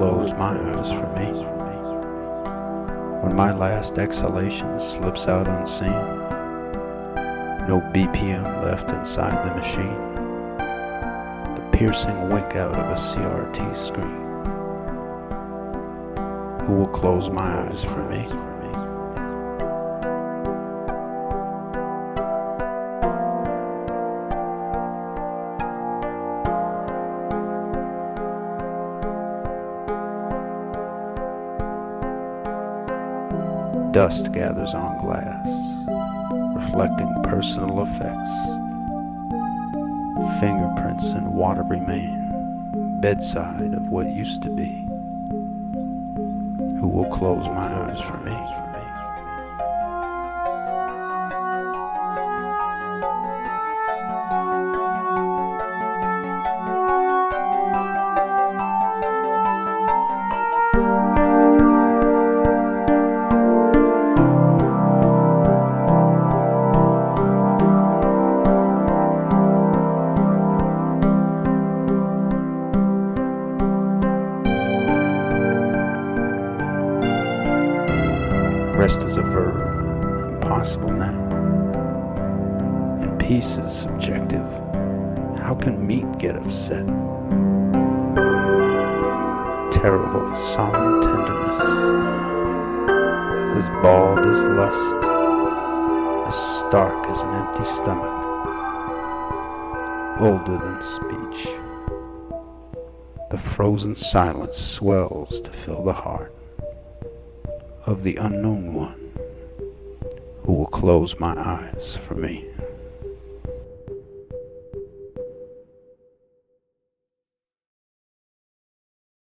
close my eyes for me. When my last exhalation slips out unseen, no BPM left inside the machine, the piercing wink out of a CRT screen. Who will close my eyes for me? Dust gathers on glass, reflecting personal effects. Fingerprints and water remain, bedside of what used to be. Who will close my eyes for me? Rest is a verb, impossible now. And peace is subjective. How can meat get upset? Terrible, solemn tenderness, as bald as lust, as stark as an empty stomach, older than speech. The frozen silence swells to fill the heart of the unknown one, who will close my eyes for me.